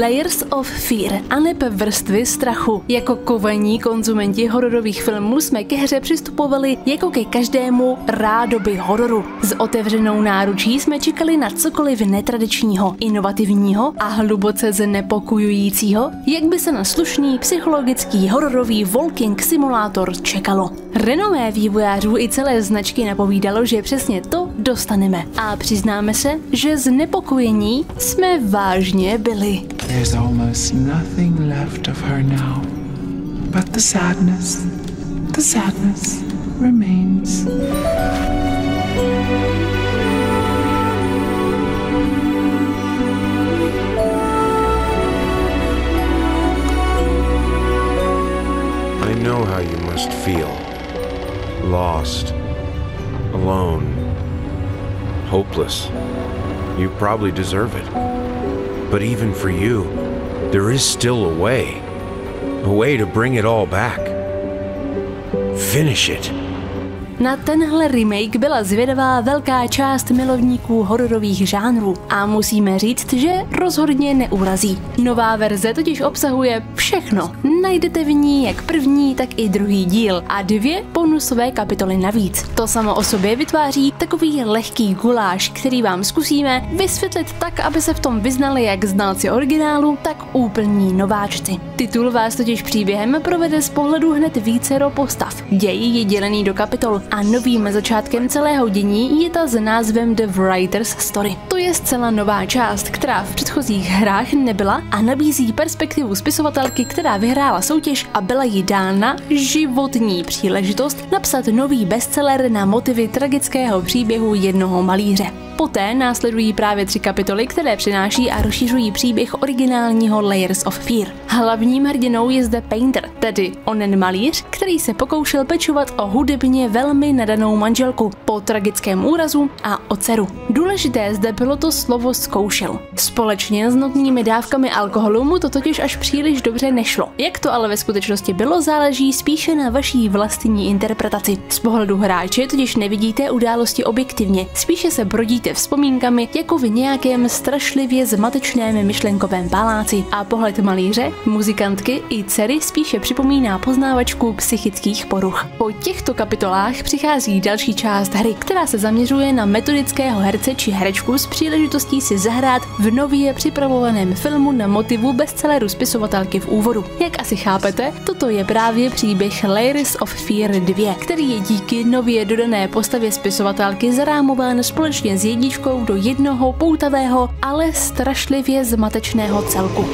Layers of Fear, aneb vrstvy strachu. Jako kovaní konzumenti hororových filmů jsme ke hře přistupovali jako ke každému rádoby hororu. S otevřenou náručí jsme čekali na cokoliv netradičního, inovativního a hluboce znepokojujícího, jak by se na slušný psychologický hororový walking simulátor čekalo. Renomé vývojářů i celé značky napovídalo, že přesně to dostaneme. A přiznáme se, že znepokojení jsme vážně byli. There's almost nothing left of her now, but the sadness remains. I know how you must feel, lost, alone, hopeless. You probably deserve it. But even for you, there is still a way to bring it all back. Finish it. Na tenhle remake byla zvědavá velká část milovníků hororových žánrů a musíme říct, že rozhodně neurazí. Nová verze totiž obsahuje všechno. Najdete v ní jak první, tak i druhý díl a 2 bonusové kapitoly navíc. To samo o sobě vytváří takový lehký guláš, který vám zkusíme vysvětlit tak, aby se v tom vyznali jak znalci originálu, tak úplní nováčci. Titul vás totiž příběhem provede z pohledu hned vícero postav. Děj je dělený do kapitol a novým začátkem celého dění je ta s názvem The Writer's Story. To je zcela nová část, která v předchozích hrách nebyla a nabízí perspektivu spisovatelky, která vyhrála soutěž a byla jí dána životní příležitost napsat nový bestseller na motivy tragického příběhu jednoho malíře. Poté následují právě 3 kapitoly, které přináší a rozšiřují příběh originálního Layers of Fear. Hlavním hrdinou je zde Painter, tedy onen malíř, který se pokoušel pečovat o hudebně velmi nadanou manželku po tragickém úrazu a o dceru. Důležité zde bylo to slovo zkoušel. Společně s notnými dávkami alkoholu mu to totiž až příliš dobře nešlo. Jak to ale ve skutečnosti bylo, záleží spíše na vaší vlastní interpretaci. Z pohledu hráče totiž nevidíte události objektivně, spíše se brodíte vzpomínkami jako v nějakém strašlivě zmatečném myšlenkovém paláci a pohled malíře, muzikantky i dcery spíše připomíná poznávačku psychických poruch. Po těchto kapitolách přichází další část hry, která se zaměřuje na metodického herce či herečku s příležitostí si zahrát v nově připravovaném filmu na motivu bestselleru spisovatelky v úvodu. Jak asi chápete, toto je právě příběh Layers of Fear 2, který je díky nově dodané postavě spisovatelky zarámován společně s jedničkou do jednoho poutavého, ale strašlivě zmatečného celku.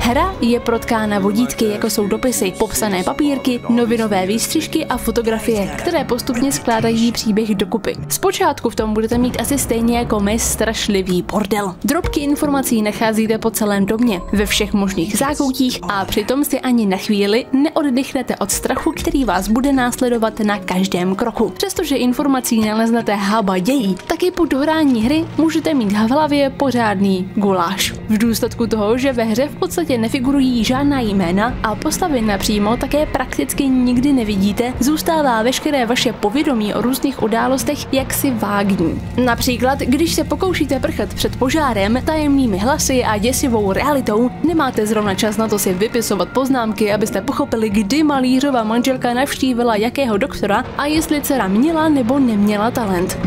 Hra je protkána vodítky, jako jsou dopisy, popsané papírky, novinové výstřižky a fotografie, které postupně skládají příběh dokupy. Zpočátku v tom budete mít asi stejně jako my strašlivý bordel. Drobky informací nacházíte po celém domě, ve všech možných zákoutích a přitom si ani na chvíli neoddechnete od strachu, který vás bude následovat na každém kroku. Přestože informací naleznete hába dějí, tak i po dohrání hry můžete mít v hlavě pořádný guláš. V důsledku toho, že ve hře v podstatě nefigurují žádná jména a postavy napřímo také prakticky nikdy nevidíte, zůstává veškeré vaše povědomí o různých událostech jaksi vágní. Například, když se pokoušíte prchat před požárem, tajemnými hlasy a děsivou realitou, nemáte zrovna čas na to si vypisovat poznámky, abyste pochopili, kdy malířova manželka navštívila jakého doktora a jestli dcera měla nebo neměla talent.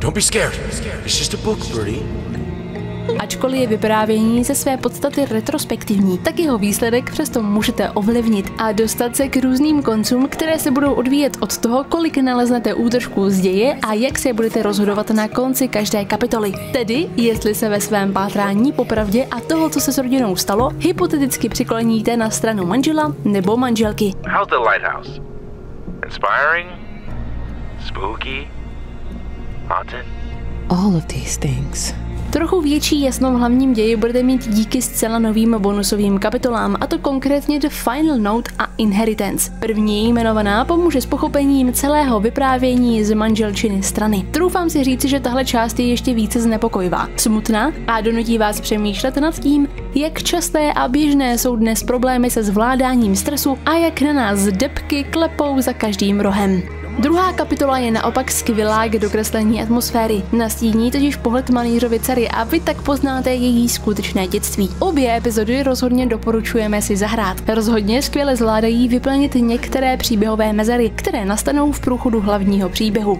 Don't be scared. It's just a book, Birdie. Ačkoliv je vyprávění ze své podstaty retrospektivní, tak jeho výsledek přesto můžete ovlivnit a dostat se k různým koncům, které se budou odvíjet od toho, kolik naleznete útržků z děje a jak se budete rozhodovat na konci každé kapitoly. Tedy, jestli se ve svém pátrání po pravdě a toho, co se s rodinou stalo, hypoteticky přikloníte na stranu manžela nebo manželky. How's the lighthouse? Inspiring? Spooky? Haunted? All of these things. Trochu větší jasno v hlavním ději budete mít díky zcela novým bonusovým kapitolám, a to konkrétně The Final Note a Inheritance. První jmenovaná pomůže s pochopením celého vyprávění z manželčiny strany. Troufám si říci, že tahle část je ještě více znepokojivá, smutná a donutí vás přemýšlet nad tím, jak časté a běžné jsou dnes problémy se zvládáním stresu a jak na nás debky klepou za každým rohem. Druhá kapitola je naopak skvělá k dokreslení atmosféry. Nastíní totiž pohled malířovy dcery a vy tak poznáte její skutečné dětství. Obě epizody rozhodně doporučujeme si zahrát. Rozhodně skvěle zvládají vyplnit některé příběhové mezery, které nastanou v průchodu hlavního příběhu.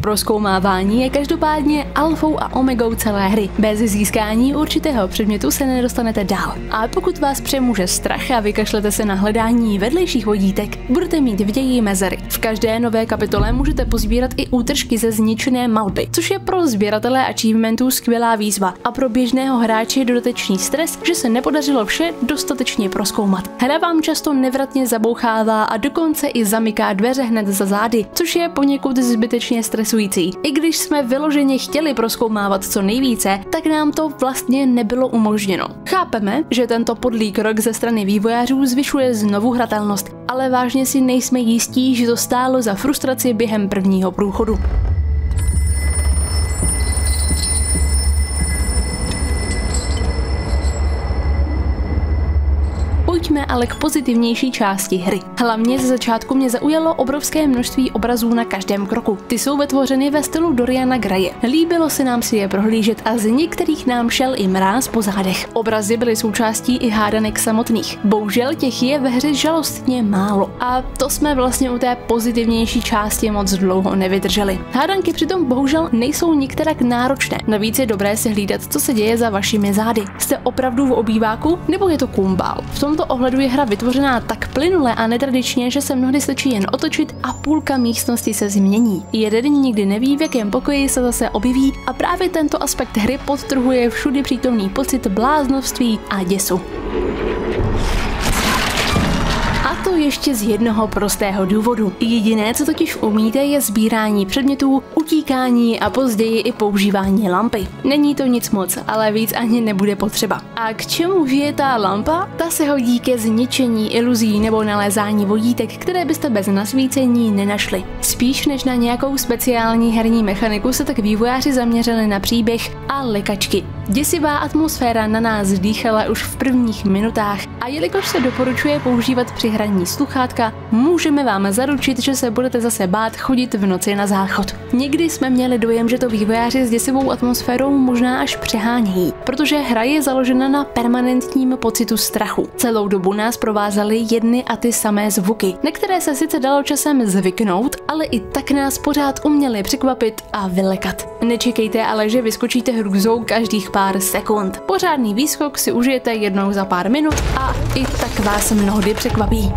Prozkoumávání je každopádně alfou a omegou celé hry. Bez získání určitého předmětu se nedostanete dál. A pokud vás přemůže strach a vykašlete se na hledání vedlejších vodítek, budete mít v ději mezery. V každé nové kapitole můžete pozbírat i útržky ze zničené malby, což je pro sběratele achievementů skvělá výzva a pro běžného hráče dodatečný stres, že se nepodařilo vše dostatečně prozkoumat. Hra vám často nevratně zabouchává a dokonce i zamyká dveře hned za zády, což je poněkud zbytečně stresující. I když jsme vyloženě chtěli prozkoumávat co nejvíce, tak nám to vlastně nebylo umožněno. Chápeme, že tento podlý krok ze strany vývojářů zvyšuje znovu hratelnost, ale vážně si nejsme jistí, že to stálo za frustraci během prvního průchodu. Pojďme ale k pozitivnější části hry. Hlavně ze začátku mě zaujalo obrovské množství obrazů na každém kroku. Ty jsou vytvořeny ve stylu Doriana Graye. Líbilo se nám si je prohlížet a z některých nám šel i mráz po zádech. Obrazy byly součástí i hádanek samotných. Bohužel těch je ve hře žalostně málo. A to jsme vlastně u té pozitivnější části moc dlouho nevydrželi. Hádanky přitom bohužel nejsou nikterak náročné. Navíc je dobré si hlídat, co se děje za vašimi zády. Jste opravdu v obýváku, nebo je to kumbál? V tomto ohledu je hra vytvořená tak plynule a netradičně, že se mnohdy stačí jen otočit a půlka místnosti se změní. Jeden nikdy neví, v jakém pokoji se zase objeví, a právě tento aspekt hry podtrhuje všudy přítomný pocit bláznovství a děsu. To ještě z jednoho prostého důvodu. Jediné, co totiž umíte, je sbírání předmětů, utíkání a později i používání lampy. Není to nic moc, ale víc ani nebude potřeba. A k čemu je ta lampa? Ta se hodí ke zničení iluzí nebo nalézání vodítek, které byste bez nasvícení nenašli. Spíš než na nějakou speciální herní mechaniku se tak vývojáři zaměřili na příběh a lekačky. Děsivá atmosféra na nás dýchala už v prvních minutách, a jelikož se doporučuje používat při hraní sluchátka, můžeme vám zaručit, že se budete zase bát chodit v noci na záchod. Někdy jsme měli dojem, že to vývojáři s děsivou atmosférou možná až přehánějí, protože hra je založena na permanentním pocitu strachu. Celou dobu nás provázely jedny a ty samé zvuky, na které se sice dalo časem zvyknout, ale i tak nás pořád uměli překvapit a vylekat. Nečekejte ale, že vyskočíte hrůzou každých pár sekund. Pořádný výskok si užijete jednou za pár minut a i tak vás mnohdy překvapí.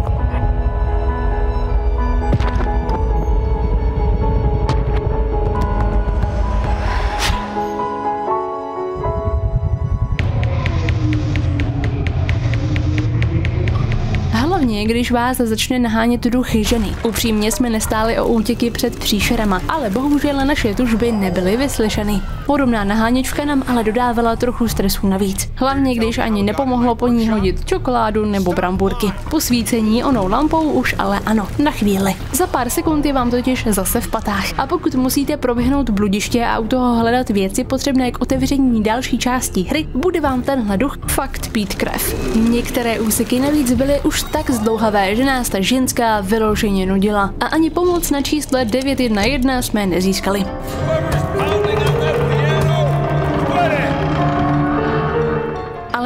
Když vás začne nahánět duch ženy. Upřímně jsme nestáli o útěky před příšerama, ale bohužel naše tužby nebyly vyslyšeny. Podobná naháněčka nám ale dodávala trochu stresu navíc. Hlavně když ani nepomohlo po ní hodit čokoládu nebo bramburky. Posvícení onou lampou už ale ano, na chvíli. Za pár sekund je vám totiž zase v patách. A pokud musíte proběhnout bludiště a u toho hledat věci potřebné k otevření další části hry, bude vám tenhle duch fakt pít krev. Některé úseky navíc byly už tak zdlouhavé, že nás ta ženská vyloženě nudila. A ani pomoc na čísle 911 jsme nezískali.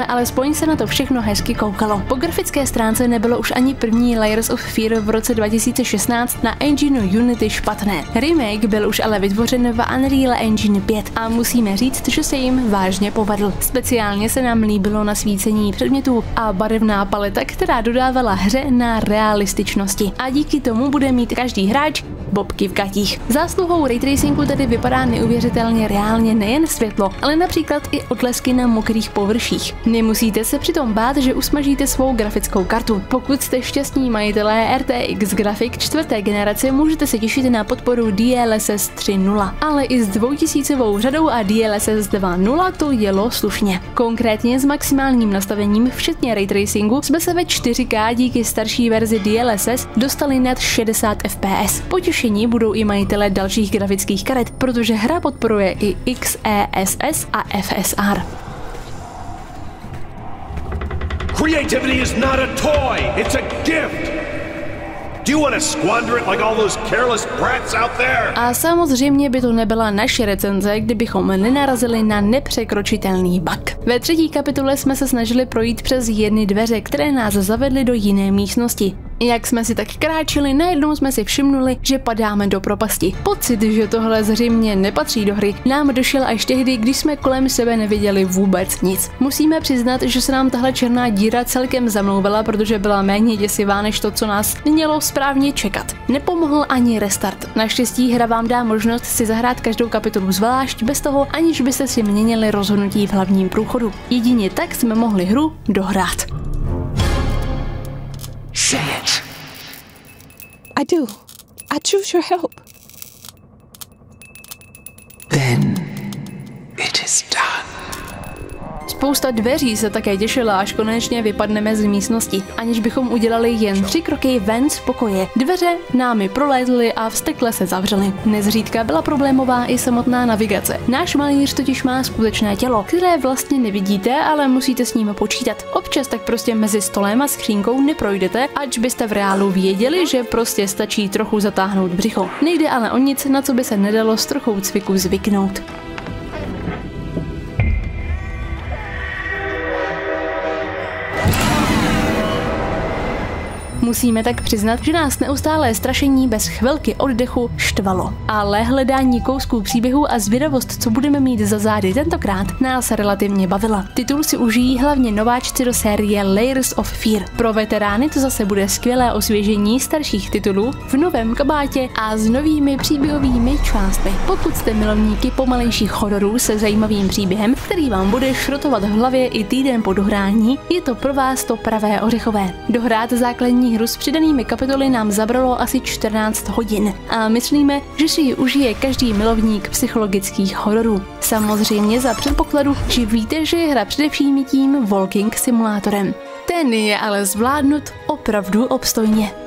Alespoň se na to všechno hezky koukalo. Po grafické stránce nebylo už ani první Layers of Fear v roce 2016 na engineu Unity špatné. Remake byl už ale vytvořen v Unreal Engine 5 a musíme říct, že se jim vážně povedl. Speciálně se nám líbilo nasvícení předmětů a barevná paleta, která dodávala hře na realističnosti. A díky tomu bude mít každý hráč bobky v gatích. Zásluhou raytracingu tedy vypadá neuvěřitelně reálně nejen světlo, ale například i odlesky na mokrých površích. Nemusíte se přitom bát, že usmažíte svou grafickou kartu. Pokud jste šťastní majitelé RTX grafik 4. generace, můžete se těšit na podporu DLSS 3.0, ale i s 2000 řadou a DLSS 2.0 to jelo slušně. Konkrétně s maximálním nastavením, včetně raytracingu, jsme se ve 4K díky starší verzi DLSS dostali nad 60 fps. Potěšení budou i majitelé dalších grafických karet, protože hra podporuje i XESS a FSR. Creativity is not a toy, it's a gift. Do you want to squander it like all those careless brats out there? A samozřejmě by to nebyla naše recenze, kdybychom nenarazili na nepřekročitelný bug. Ve 3. kapitole jsme se snažili projít přes jedny dveře, které nás zavedly do jiné místnosti. Jak jsme si tak kráčeli, najednou jsme si všimnuli, že padáme do propasti. Pocit, že tohle zřejmě nepatří do hry, nám došel až tehdy, když jsme kolem sebe neviděli vůbec nic. Musíme přiznat, že se nám tahle černá díra celkem zamlouvala, protože byla méně děsivá než to, co nás mělo správně čekat. Nepomohl ani restart. Naštěstí hra vám dá možnost si zahrát každou kapitolu zvlášť bez toho, aniž byste si měnili rozhodnutí v hlavním průchodu. Jedině tak jsme mohli hru dohrát. Say it. I do. I choose your help. Then it is done. Spousta dveří se také těšila, až konečně vypadneme z místnosti, aniž bychom udělali jen 3 kroky ven z pokoje. Dveře námi prolézly a vztekle se zavřely. Nezřídka byla problémová i samotná navigace. Náš malíř totiž má skutečné tělo, které vlastně nevidíte, ale musíte s ním počítat. Občas tak prostě mezi stolem a skřínkou neprojdete, ač byste v reálu věděli, že prostě stačí trochu zatáhnout břicho. Nejde ale o nic, na co by se nedalo s trochou cviku zvyknout. Musíme tak přiznat, že nás neustálé strašení bez chvilky oddechu štvalo. Ale hledání kousků příběhu a zvědavost, co budeme mít za zády tentokrát, nás relativně bavila. Titul si užijí hlavně nováčci do série Layers of Fear. Pro veterány to zase bude skvělé osvěžení starších titulů v novém kabátě a s novými příběhovými částmi. Pokud jste milovníky pomalejších hororů se zajímavým příběhem, který vám bude šrotovat v hlavě i týden po dohrání, je to pro vás to pravé ořechové. Dohrát základní hru s přidanými kapitoly nám zabralo asi 14 hodin a myslíme, že si ji užije každý milovník psychologických hororů. Samozřejmě za předpokladu, že víte, že je hra především tím walking simulátorem. Ten je ale zvládnut opravdu obstojně.